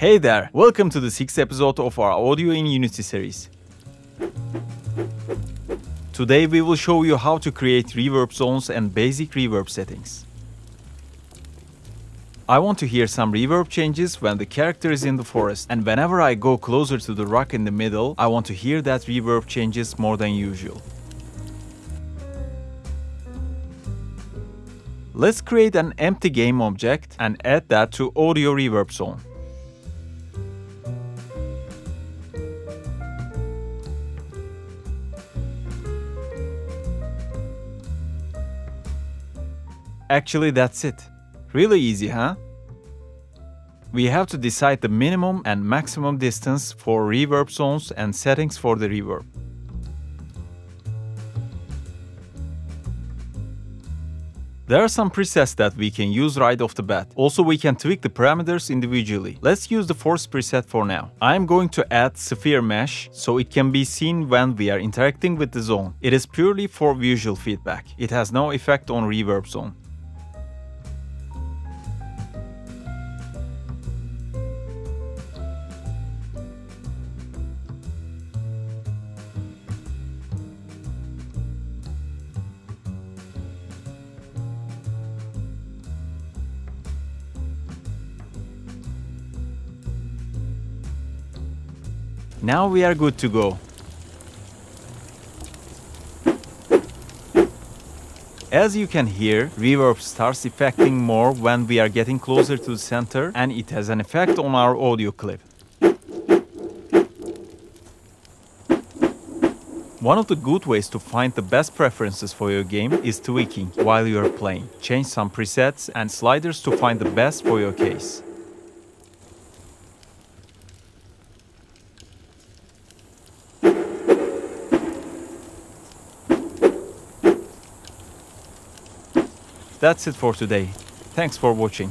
Hey there! Welcome to the 6th episode of our Audio in Unity series. Today we will show you how to create reverb zones and basic reverb settings. I want to hear some reverb changes when the character is in the forest, and whenever I go closer to the rock in the middle, I want to hear that reverb changes more than usual. Let's create an empty game object and add that to Audio Reverb Zone. Actually, that's it. Really easy, huh? We have to decide the minimum and maximum distance for reverb zones and settings for the reverb. There are some presets that we can use right off the bat. Also, we can tweak the parameters individually. Let's use the force preset for now. I'm going to add sphere mesh so it can be seen when we are interacting with the zone. It is purely for visual feedback. It has no effect on reverb zone. Now we are good to go. As you can hear, reverb starts affecting more when we are getting closer to the center, and it has an effect on our audio clip. One of the good ways to find the best preferences for your game is tweaking while you are playing. Change some presets and sliders to find the best for your case. That's it for today. Thanks for watching.